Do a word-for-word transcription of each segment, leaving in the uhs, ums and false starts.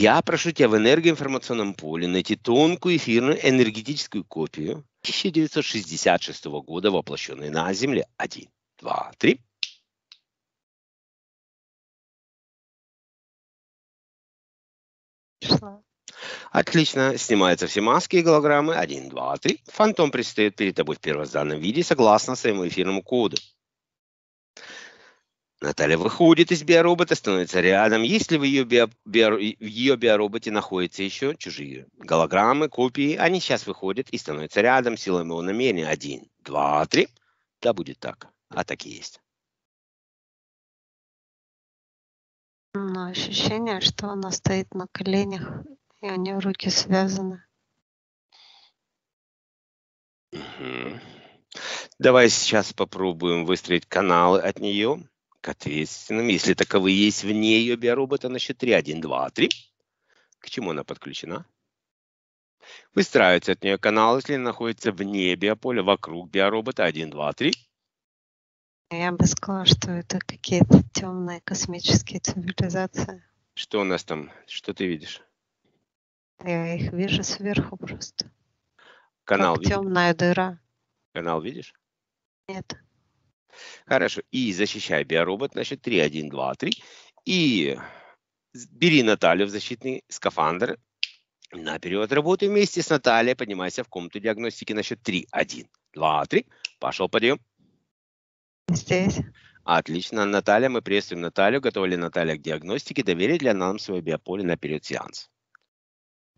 Я прошу тебя в энергоинформационном поле найти тонкую эфирную энергетическую копию тысяча девятьсот шестьдесят шестого года, воплощенной на Земле. Один, два, три. Пришла. Отлично. Снимаются все маски и голограммы. Один, два, три. Фантом предстает перед тобой в первозданном виде согласно своему эфирному коду. Наталья выходит из биоробота, становится рядом. Если в ее, био, био, в ее биороботе находятся еще чужие голограммы, копии, они сейчас выходят и становятся рядом силами его намерения. Один, два, три. Да будет так. А так и есть. Но ощущение, что она стоит на коленях, и у нее руки связаны. Угу. Давай сейчас попробуем выстроить каналы от нее к ответственным, если таковые есть вне ее биоробота, на счет три. Один, два, три. К чему она подключена? Выстраивается от нее канал, если она находится вне биополя, вокруг биоробота. Один, два, три. Я бы сказала, что это какие-то темные космические цивилизации. Что у нас там? Что ты видишь? Я их вижу сверху просто. Канал видишь? Темная дыра. Канал видишь? Нет. Хорошо. И защищай биоробот, значит, три, один, два, три. И бери Наталью в защитный скафандр. На период работы вместе с Натальей поднимайся в комнату диагностики на счет три, один, два, три. Пошел подъем. Здесь. Отлично, Наталья. Мы приветствуем Наталью. Готова ли Наталья к диагностике? Доверит ли нам свое биополе на период сеанса?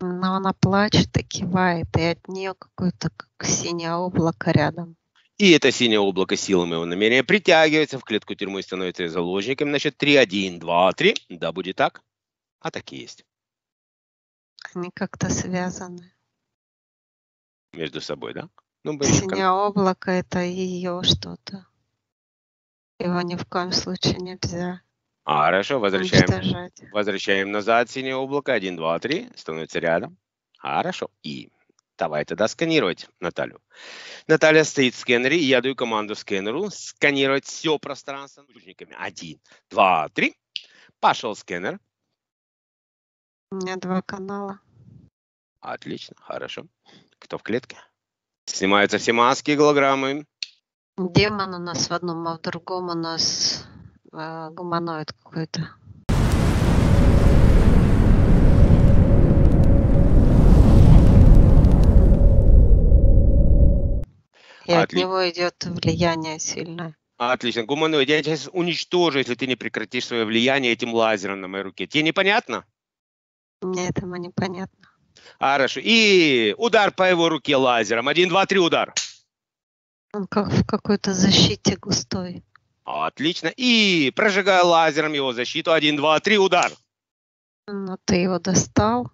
Но она плачет и кивает, и от нее какое-то как синее облако рядом. И это синее облако силами его намерения притягивается в клетку тюрьмы и становится заложником. Значит, три, один, два, три. Да, будет так. А так и есть. Они как-то связаны. Между собой, да? Ну, синее облако – это ее что-то. Его ни в коем случае нельзя. А, хорошо, возвращаем, возвращаем назад синее облако. Один, два, три. Становится рядом. Хорошо. И... Давай тогда сканировать Наталью. Наталья стоит в скэнере, и я даю команду скэнеру сканировать все пространство наручниками. Один, два, три. Пошел скэнер. У меня два канала. Отлично, хорошо. Кто в клетке? Снимаются все маски и голограммы. Демон у нас в одном, а в другом у нас э, гуманоид какой-то. И Отли... от него идет влияние сильное. Отлично. Гуманоид, я тебя сейчас уничтожу, если ты не прекратишь свое влияние этим лазером на моей руке. Тебе непонятно? Мне этому непонятно. Хорошо. И удар по его руке лазером. Один, два, три, удар. Он как в какой-то защите густой. Отлично. И прожигаю лазером его защиту. Один, два, три, удар. Но ты его достал.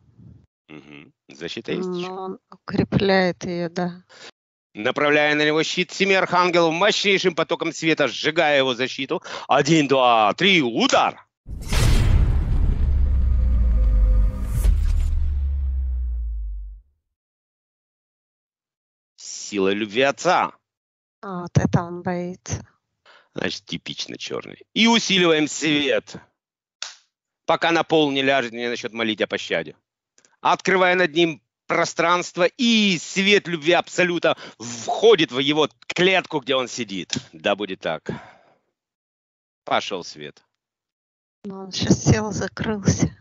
Угу. Защита есть. Но он укрепляет ее, да. Направляя на него щит семи архангелов мощнейшим потоком света, сжигая его защиту. Один, два, три, удар! Сила любви отца. А вот это он боится. Значит, типично черный. И усиливаем свет, пока на пол не ляжет, не насчет молить о пощаде. Открывая над ним пространство, и свет любви абсолюта входит в его клетку, где он сидит. Да, будет так. Пошел свет. Он сейчас сел, закрылся.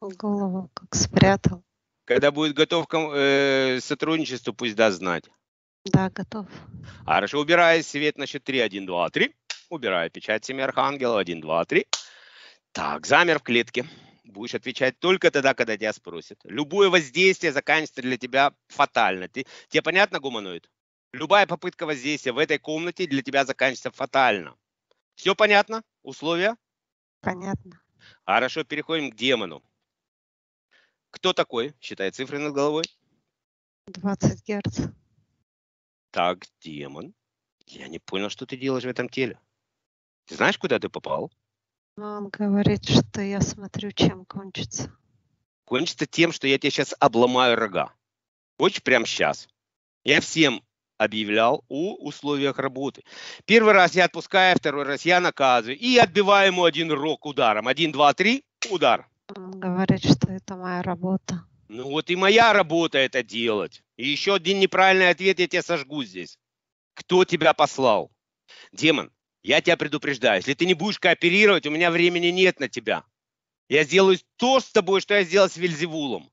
Голову как спрятал. Когда будет готов к э, сотрудничеству, пусть даст знать. Да, готов. Хорошо, убирай свет на счет три. один, два, три. Убирай печать семи архангелов. один, два, три. Так, замер в клетке. Будешь отвечать только тогда, когда тебя спросят. Любое воздействие заканчивается для тебя фатально. Ты, тебе понятно, гуманоид? Любая попытка воздействия в этой комнате для тебя заканчивается фатально. Все понятно? Условия? Понятно. Хорошо, переходим к демону. Кто такой? Считай цифры над головой. двадцать герц. Так, демон. Я не понял, что ты делаешь в этом теле. Ты знаешь, куда ты попал? Но он говорит, что я смотрю, чем кончится. Кончится тем, что я тебе сейчас обломаю рога. Хочешь прямо сейчас? Я всем объявлял о условиях работы. Первый раз я отпускаю, второй раз я наказываю. И отбиваю ему один рог ударом. Один, два, три, удар. Говорит, что это моя работа. Ну вот и моя работа это делать. И еще один неправильный ответ, я тебя сожгу здесь. Кто тебя послал? Демон, я тебя предупреждаю, если ты не будешь кооперировать, у меня времени нет на тебя. Я сделаю то с тобой, что я сделал с Вельзевулом.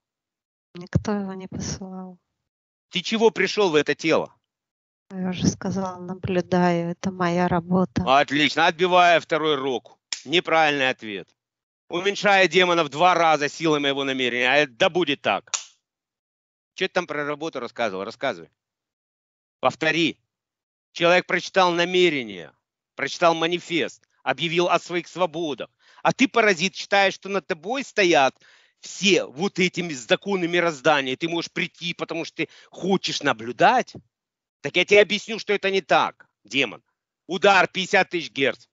Никто его не посылал. Ты чего пришел в это тело? Я уже сказала, наблюдаю, это моя работа. Отлично, отбивая второй рог. Неправильный ответ. Уменьшая демона в два раза силой моего намерения. А это да будет так. Что ты там про работу рассказывал? Рассказывай. Повтори. Человек прочитал намерение, прочитал манифест, объявил о своих свободах. А ты, паразит, считаешь, что над тобой стоят все вот эти законы мироздания. Ты можешь прийти, потому что ты хочешь наблюдать. Так я тебе объясню, что это не так, демон. Удар пятьдесят тысяч герц.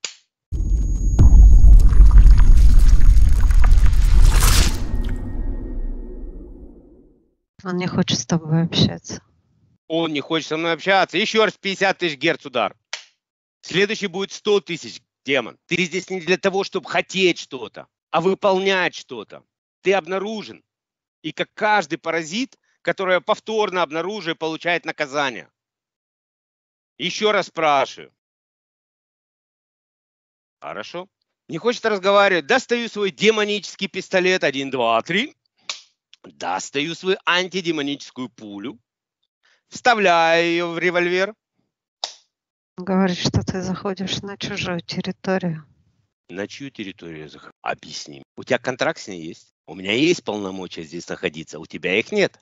Он не хочет с тобой общаться. Он не хочет со мной общаться. Еще раз пятьдесят тысяч герц удар. Следующий будет сто тысяч, демон. Ты здесь не для того, чтобы хотеть что-то, а выполнять что-то. Ты обнаружен. И как каждый паразит, который повторно обнаружил, получает наказание. Еще раз спрашиваю. Хорошо. Не хочет разговаривать. Достаю свой демонический пистолет. Один, два, три. Достаю свою антидемоническую пулю, вставляю ее в револьвер. Говорит, что ты заходишь на чужую территорию. На чью территорию я захожу? Объясни. У тебя контракт с ней есть? У меня есть полномочия здесь находиться, у тебя их нет.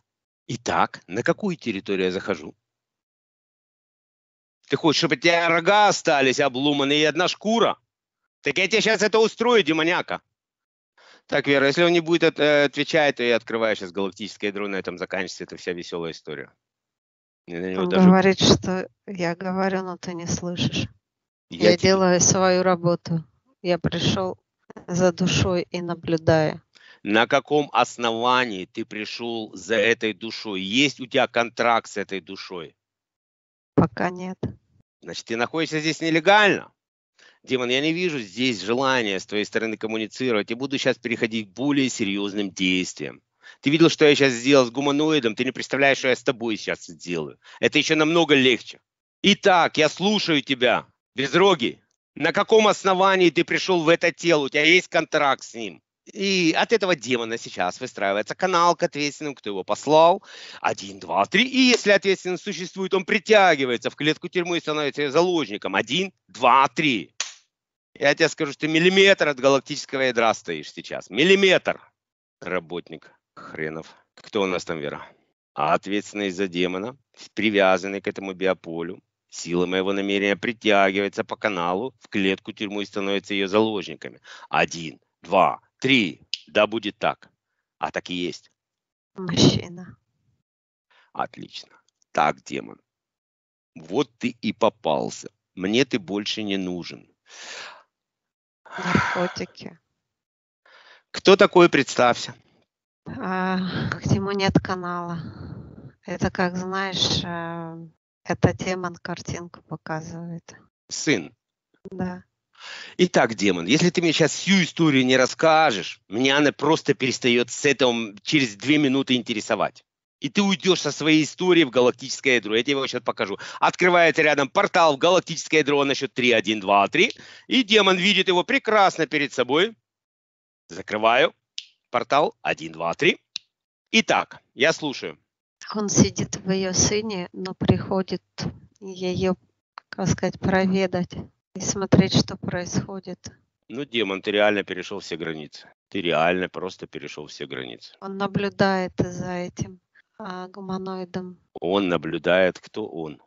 Итак, на какую территорию я захожу? Ты хочешь, чтобы у тебя рога остались обломанные и одна шкура? Так я тебе сейчас это устрою, демоняка. Так, Вера, если он не будет отвечать, то я открываю сейчас галактическое ядро, на этом заканчивается эта вся веселая история. Он даже... говорит, что я говорю, но ты не слышишь. Я, я тебе... делаю свою работу. Я пришел за душой и наблюдаю. На каком основании ты пришел за этой душой? Есть у тебя контракт с этой душой? Пока нет. Значит, ты находишься здесь нелегально? Демон, я не вижу здесь желания с твоей стороны коммуницировать. Я буду сейчас переходить к более серьезным действиям. Ты видел, что я сейчас сделал с гуманоидом? Ты не представляешь, что я с тобой сейчас сделаю. Это еще намного легче. Итак, я слушаю тебя. Безрогий, на каком основании ты пришел в это тело? У тебя есть контракт с ним. И от этого демона сейчас выстраивается канал к ответственному, кто его послал. Один, два, три. И если ответственность существует, он притягивается в клетку тюрьмы и становится ее заложником. Один, два, три. Я тебе скажу, что ты миллиметр от галактического ядра стоишь сейчас. Миллиметр. Работник хренов. Кто у нас там, Вера? А ответственный за демона, привязанный к этому биополю, сила моего намерения притягивается по каналу в клетку тюрьмы и становится ее заложниками. Один, два, три. Да будет так. А так и есть. Мужчина. Отлично. Так, демон. Вот ты и попался. Мне ты больше не нужен. Наркотики. Кто такой, представься. А, к нему нет канала. Это, как знаешь, это демон картинку показывает. Сын. Да. Итак, демон, если ты мне сейчас всю историю не расскажешь, меня она просто перестает с этим через две минуты интересовать. И ты уйдешь со своей историей в галактическое ядро. Я тебе его сейчас покажу. Открывается рядом портал в галактическое ядро на счет три, один, два, три. И демон видит его прекрасно перед собой. Закрываю портал. один, два, три. Итак, я слушаю. Он сидит в ее сыне, но приходит ее, как сказать, проведать и смотреть, что происходит. Ну, демон, ты реально перешел все границы. Ты реально просто перешел все границы. Он наблюдает за этим. А гуманоидом. Он наблюдает, кто он?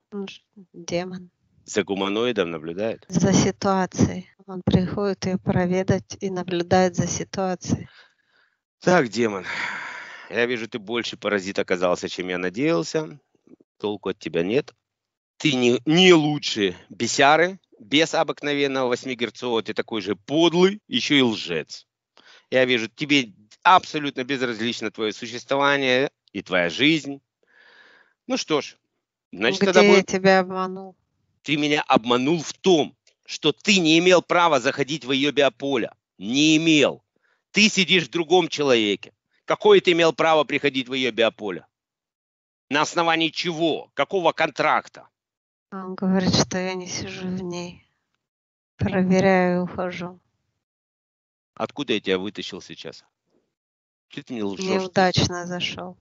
Демон. За гуманоидом наблюдает? За ситуацией. Он приходит ее проведать и наблюдает за ситуацией. Так, демон, я вижу, ты больше паразит оказался, чем я надеялся. Толку от тебя нет. Ты не, не лучше бесяры, без обыкновенного восьмигерцового. Ты такой же подлый, еще и лжец. Я вижу, тебе абсолютно безразлично твое существование и твоя жизнь. Ну что ж, значит, где тобой... я тебя обманул? Ты меня обманул в том, что ты не имел права заходить в ее биополе. Не имел. Ты сидишь в другом человеке. Какое ты имел право приходить в ее биополе? На основании чего? Какого контракта? Он говорит, что я не сижу в ней. Проверяю и ухожу. Откуда я тебя вытащил сейчас? Ты мне лжешь, неудачно ты? Зашел.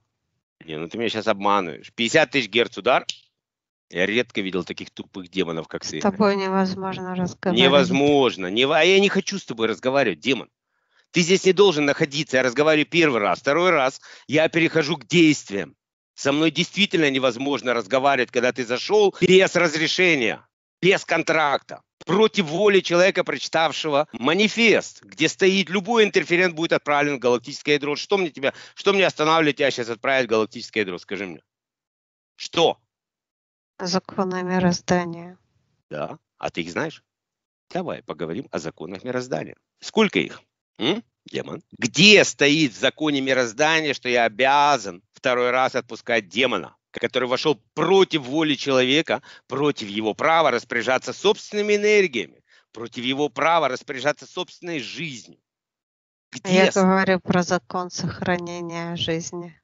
Не, ну ты меня сейчас обманываешь. пятьдесят тысяч герц удар. Я редко видел таких тупых демонов, как ты. С тобой невозможно разговаривать. Невозможно. Не... А я не хочу с тобой разговаривать, демон. Ты здесь не должен находиться. Я разговариваю первый раз. Второй раз я перехожу к действиям. Со мной действительно невозможно разговаривать, когда ты зашел без разрешения, без контракта, против воли человека, прочитавшего манифест, где стоит любой интерферент, будет отправлен в галактическое ядро. Что мне тебя, что мне останавливает тебя сейчас отправить в галактическое ядро? Скажи мне. Что? Законы мироздания. Да. А ты их знаешь? Давай поговорим о законах мироздания. Сколько их? М? Демон. Где стоит в законе мироздания, что я обязан второй раз отпускать демона, который вошел против воли человека, против его права распоряжаться собственными энергиями, против его права распоряжаться собственной жизнью? Где я стоит? Говорю про закон сохранения жизни.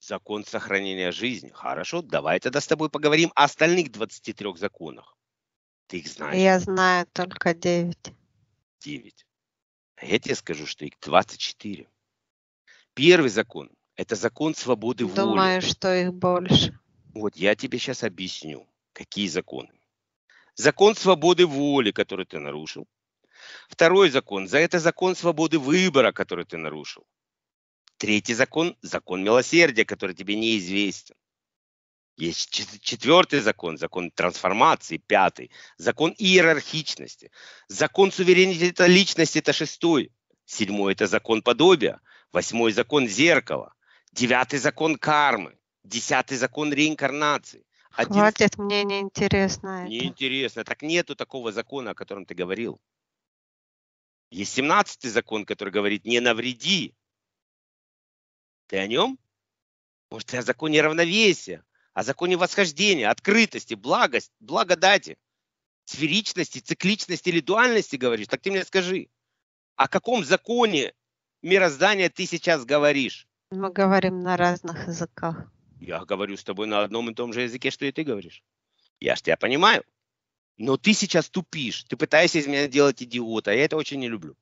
Закон сохранения жизни. Хорошо, давай тогда с тобой поговорим о остальных двадцати трёх законах. Ты их знаешь? Я знаю только девять. девять. Я тебе скажу, что их двадцать четыре. Первый закон – это закон свободы воли. Думаю, что их больше. Вот я тебе сейчас объясню, какие законы. Закон свободы воли, который ты нарушил. Второй закон – это закон свободы выбора, который ты нарушил. Третий закон – закон милосердия, который тебе неизвестен. Есть четвертый закон, закон трансформации, пятый, закон иерархичности, закон суверенитета личности – это шестой, седьмой – это закон подобия, восьмой – закон зеркала, девятый – закон кармы, десятый – закон реинкарнации. Один... Хватит, мне неинтересно это. Неинтересно, так нету такого закона, о котором ты говорил. Есть семнадцатый закон, который говорит «не навреди». Ты о нем? Может, ты о законе равновесия, о законе восхождения, открытости, благости, благодати, сферичности, цикличности или дуальности говоришь? Так ты мне скажи, о каком законе мироздания ты сейчас говоришь? Мы говорим на разных языках. Я говорю с тобой на одном и том же языке, что и ты говоришь. Я ж тебя понимаю. Но ты сейчас тупишь. Ты пытаешься из меня делать идиота. Я это очень не люблю.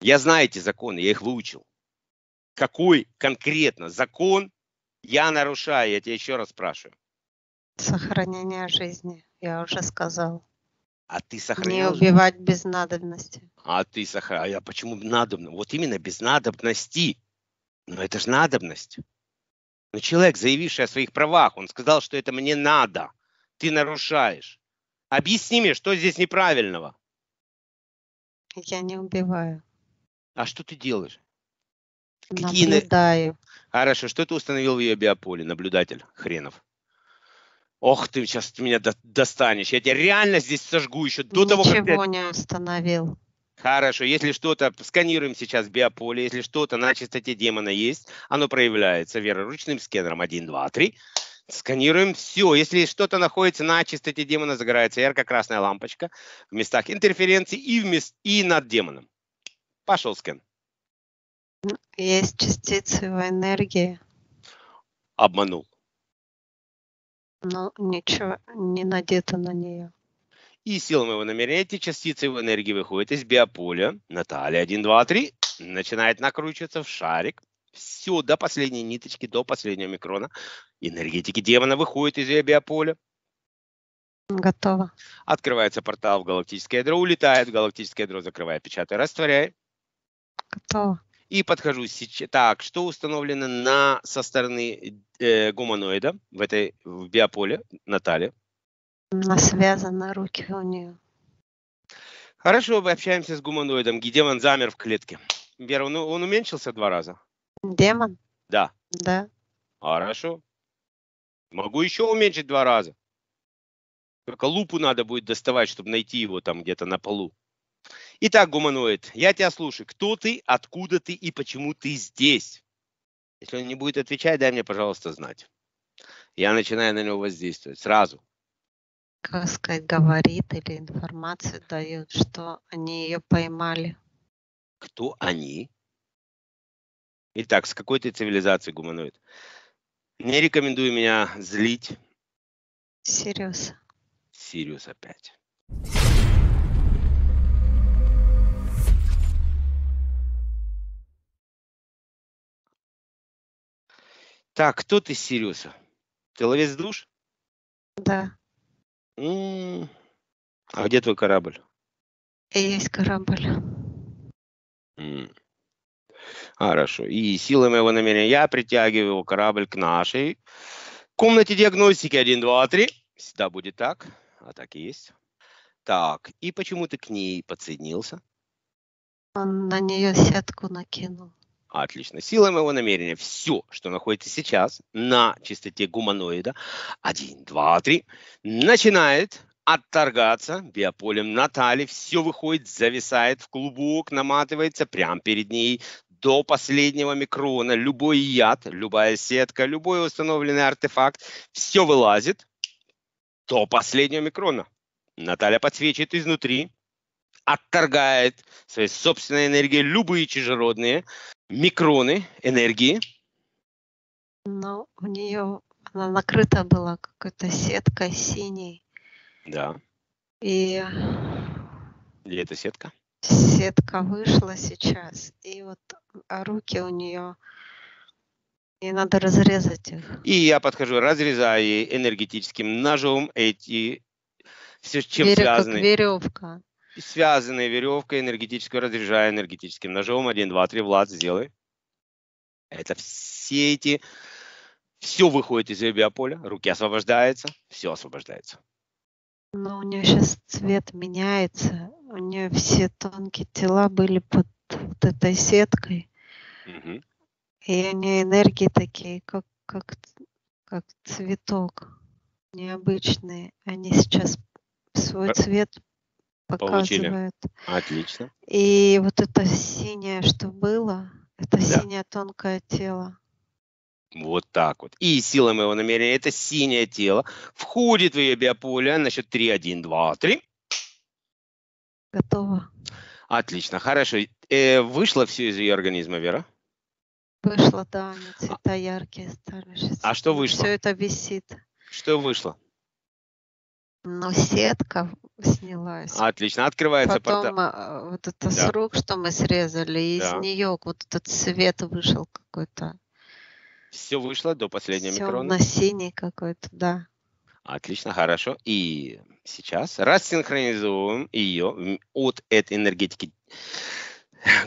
Я знаю эти законы, я их выучил. Какой конкретно закон я нарушаю? Я тебя еще раз спрашиваю. Сохранение жизни, я уже сказал. А ты сохранял? Не убивать жизнь без надобности. А ты сохранял? А я почему надобно? Вот именно без надобности. Но это же надобность. Но человек, заявивший о своих правах, он сказал, что это мне надо. Ты нарушаешь. Объясни мне, что здесь неправильного? Я не убиваю. А что ты делаешь? Какие... Наблюдаю. Хорошо, что ты установил в ее биополе, наблюдатель хренов? Ох, ты сейчас ты меня до... достанешь. Я тебя реально здесь сожгу еще до Ничего того, как... Ничего не установил. Хорошо, если что-то, сканируем сейчас биополе, если что-то на частоте демона есть, оно проявляется, Вера, ручным сканером один, два, три. Сканируем все. Если что-то находится на частоте демона, загорается ярко-красная лампочка в местах интерференции и, в мест... и над демоном. Пошел скан. Есть частицы в энергии. Обманул. Но ничего не надето на нее. И сила моего намерения эти частицы в энергии выходят из биополя. Наталья один, два, три. Начинает накручиваться в шарик. Все, до последней ниточки, до последнего микрона. Энергетики демона выходят из ее биополя. Готово. Открывается портал в галактическое ядро. Улетает в галактическое ядро. Закрывай, печатай, растворяй. Готово. И подхожу сейчас. Так, что установлено на, со стороны э, гуманоида в, этой, в биополе Натальи? Она связана, руки у нее. Хорошо, мы общаемся с гуманоидом. Демон замер в клетке. Вера, он, он уменьшился два раза? Демон? Да. Да. Хорошо. Могу еще уменьшить два раза. Только лупу надо будет доставать, чтобы найти его там где-то на полу. Итак, гуманоид, я тебя слушаю. Кто ты, откуда ты и почему ты здесь? Если он не будет отвечать, дай мне, пожалуйста, знать. Я начинаю на него воздействовать сразу. Как сказать, говорит или информацию дает, что они ее поймали. Кто они? Итак, с какой ты цивилизации, гуманоид? Не рекомендую меня злить. Сириус. Сириус опять. Так, кто ты, Сириуса? Ты ловец душ? Да. М-м-м. А где твой корабль? Есть корабль. М-м. Хорошо. И силой моего намерения я притягиваю его корабль к нашей комнате диагностики. один, два, три. Всегда будет так. А так и есть. Так. И почему ты к ней подсоединился? Он на нее сетку накинул. Отлично. Сила моего намерения. Все, что находится сейчас на частоте гуманоида, один, два, три, начинает отторгаться биополем Натали. Все выходит, зависает в клубок, наматывается прямо перед ней до последнего микрона. Любой яд, любая сетка, любой установленный артефакт, все вылазит до последнего микрона. Наталья подсвечивает изнутри, отторгает своей собственной энергией любые чужеродные микроны энергии. Но у нее она накрыта была какой-то сеткой синей. Да. И... И эта сетка? Сетка вышла сейчас. И вот а руки у нее... И надо разрезать их. И я подхожу, разрезаю энергетическим ножом эти... Все, с чем Вере, связаны. Как веревка. Связанные веревкой энергетическую, разряжая энергетическим ножом. один, два, три, Влад, сделай. Это все эти... Все выходит из ее биополя. Руки освобождаются. Все освобождается. Но у нее сейчас цвет меняется. У нее все тонкие тела были под вот этой сеткой. Угу. И у нее энергии такие, как, как, как цветок. Необычные. Они сейчас свой цвет... Показывает. Получили. Отлично. И вот это синее, что было, это да. Синее тонкое тело. Вот так вот. И сила моего намерения, это синее тело, входит в ее биополе на счет три, один, два, три. Готово. Отлично, хорошо. Э, вышло все из ее организма, Вера? Вышло, да, они цвета яркие стали. Сейчас а что вышло? Все это висит. Что вышло? Но сетка снялась. Отлично, открывается потом портал. Вот этот да. Срок, что мы срезали, и да. Из нее вот этот цвет вышел какой-то. Все вышло до последнего Все микрона. На синий какой-то, да. Отлично, хорошо. И сейчас рассинхронизуем ее от этой энергетики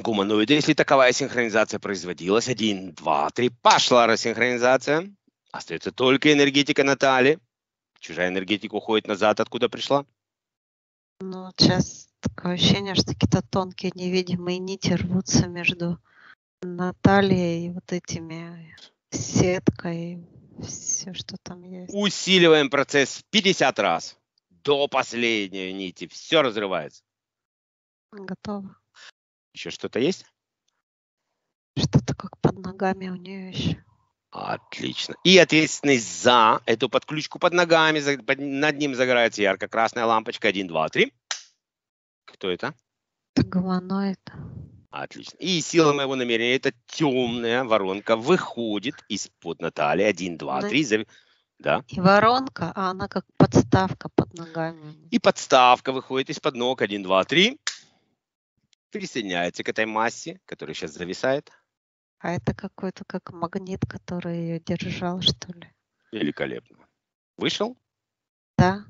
гуманоида. Если таковая синхронизация производилась, один, два, три, пошла рассинхронизация. Остается только энергетика Натальи. Чужая энергетика уходит назад, откуда пришла? Ну, сейчас такое ощущение, что какие-то тонкие невидимые нити рвутся между Натальей и вот этими сеткой, все, что там есть. Усиливаем процесс пятьдесят раз. До последней нити. Все разрывается. Готово. Еще что-то есть? Что-то как под ногами у нее еще. Отлично. И ответственность за эту подключку под ногами, за, под, над ним загорается ярко-красная лампочка. один, два, три. Кто это? Это гуманоид. Отлично. И сила моего намерения, это темная воронка, выходит из-под Натальи. один, два, три. Зав... Да. И воронка, а она как подставка под ногами. И подставка выходит из-под ног. один, два, три. Присоединяется к этой массе, которая сейчас зависает. А это какой-то как магнит, который ее держал, что ли? Великолепно. Вышел? Да.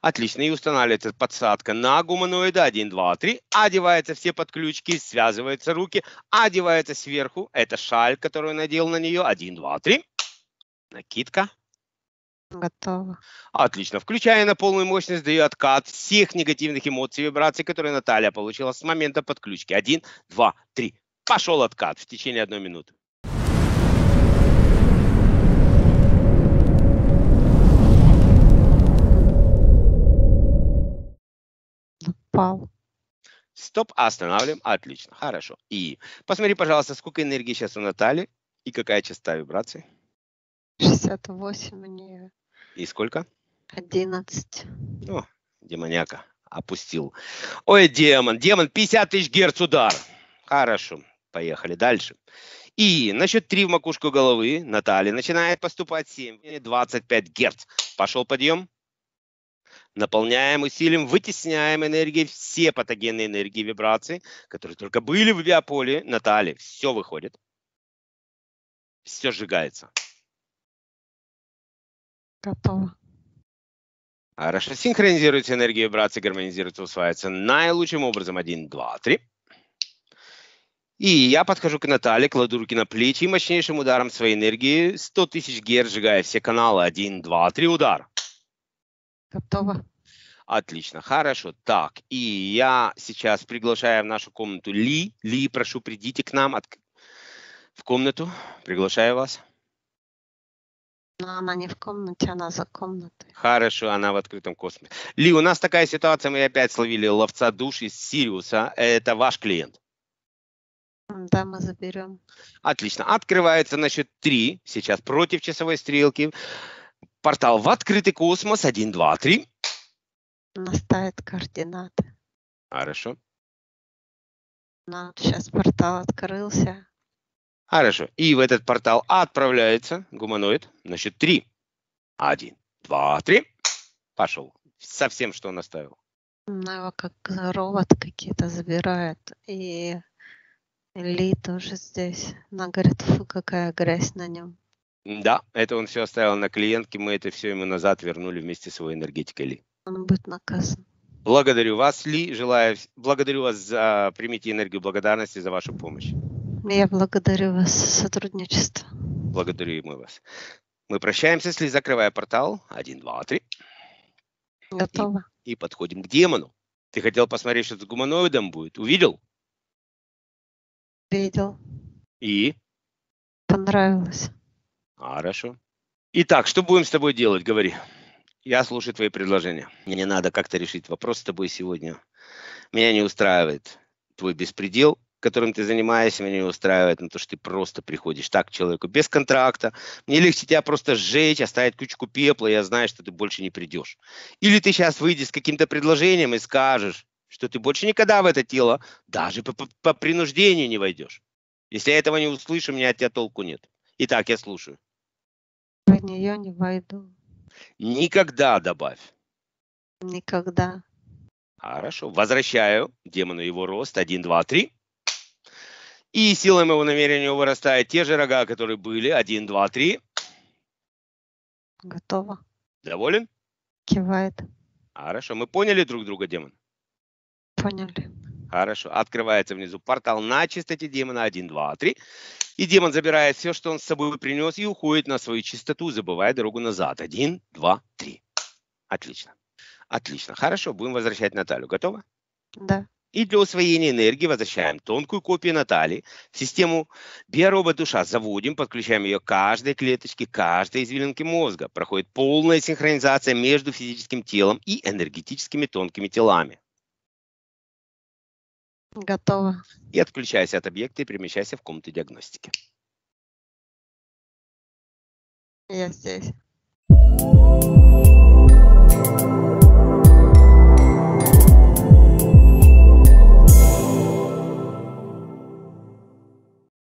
Отлично. И устанавливается подсадка на гуманоида. один, два, три. Одеваются все подключки, связываются руки, одевается сверху. Это шаль, которую надел на нее. один, два, три. Накидка. Готово. Отлично. Включая на полную мощность, даю откат всех негативных эмоций и вибраций, которые Наталья получила с момента подключки. один, два, три. Пошел откат в течение одной минуты. Пал. Стоп, останавливаем. Отлично, хорошо. И посмотри, пожалуйста, сколько энергии сейчас у Натальи и какая частота вибрации? шестьдесят восемь у нее. И сколько? одиннадцать. О, демоняка опустил. Ой, демон, демон, пятьдесят тысяч герц удар. Хорошо, поехали дальше. И на счет три в макушку головы Наталья начинает поступать семь, двадцать пять Гц. Пошел подъем. Наполняем, усилим, вытесняем энергией все патогенные энергии вибрации, которые только были в биополе Натальи. Все выходит. Все сжигается. Готово. Хорошо. Синхронизируется энергия вибрации, гармонизируется, усваивается наилучшим образом. Один, два, три. И я подхожу к Наталье, кладу руки на плечи и мощнейшим ударом своей энергии сто тысяч Гц, сжигая все каналы. Один, два, три, удар. Готово. Отлично, хорошо. Так, и я сейчас приглашаю в нашу комнату Ли. Ли, прошу, придите к нам от... в комнату. Приглашаю вас. Но она не в комнате, она за комнатой. Хорошо, она в открытом космосе. Ли, у нас такая ситуация, мы опять словили ловца душ из Сириуса. Это ваш клиент. Да, мы заберем. Отлично. Открывается на счет три. Сейчас против часовой стрелки. Портал в открытый космос. Один, два, три. Она ставит координаты. Хорошо. Но сейчас портал открылся. Хорошо. И в этот портал отправляется гуманоид на счет три. Один, два, три. Пошел. Со всем, что он оставил. Ну, его как робот какие-то забирает. И... Ли тоже здесь. Она говорит, фу, какая грязь на нем. Да, это он все оставил на клиентке. Мы это все ему назад вернули вместе с его энергетикой, Ли. Он будет наказан. Благодарю вас, Ли. Желаю... Благодарю вас за... Примите энергию благодарности за вашу помощь. Я благодарю вас за сотрудничество. Благодарю и мы вас. Мы прощаемся с Ли, закрывая портал. Один, два, три. Готово. И, и подходим к демону. Ты хотел посмотреть, что с гуманоидом будет. Увидел? Видел. И? Понравилось. Хорошо. Итак, что будем с тобой делать? Говори. Я слушаю твои предложения. Мне надо как-то решить вопрос с тобой сегодня. Меня не устраивает твой беспредел, которым ты занимаешься. Меня не устраивает на то, что ты просто приходишь так к человеку без контракта. Мне легче тебя просто сжечь, оставить кучку пепла. Я знаю, что ты больше не придешь. Или ты сейчас выйдешь с каким-то предложением и скажешь, что ты больше никогда в это тело даже по, по, по принуждению не войдешь. Если я этого не услышу, у меня от тебя толку нет. Итак, я слушаю. В нее не войду. Никогда добавь. Никогда. Хорошо. Возвращаю демону его рост. Один, два, три. И силой моего намерения вырастают те же рога, которые были. Один, два, три. Готово. Доволен? Кивает. Хорошо. Мы поняли друг друга, демон? Поняли. Хорошо. Открывается внизу портал на чистоте демона. Один, два, три. И демон забирает все, что он с собой принес, и уходит на свою чистоту, забывая дорогу назад. Один, два, три. Отлично. Отлично. Хорошо. Будем возвращать Наталью. Готово? Да. И для усвоения энергии возвращаем тонкую копию Натальи в систему биоробот-душа. Заводим, подключаем ее к каждой клеточке, каждой извилинке мозга. Проходит полная синхронизация между физическим телом и энергетическими тонкими телами. Готово. И отключайся от объекта и перемещайся в комнату диагностики. Я здесь.